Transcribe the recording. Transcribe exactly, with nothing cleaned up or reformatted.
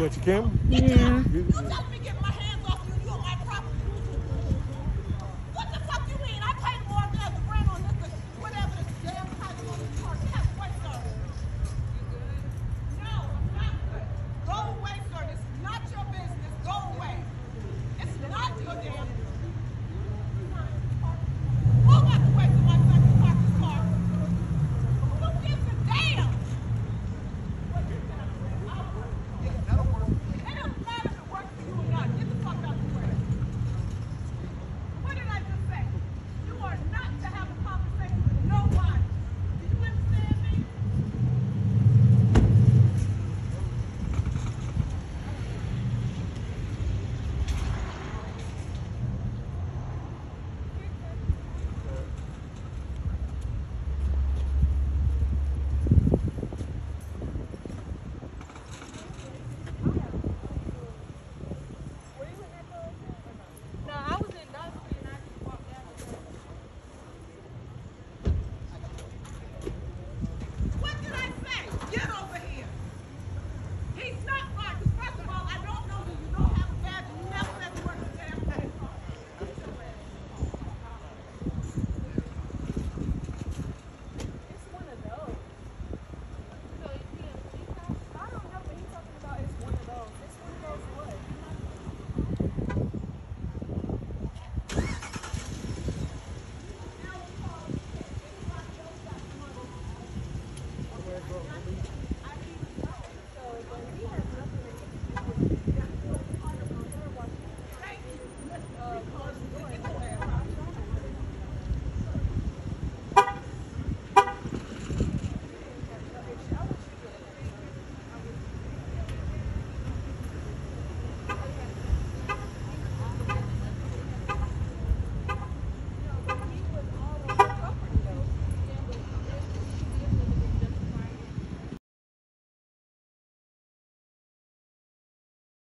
but you came? Yeah. You, you,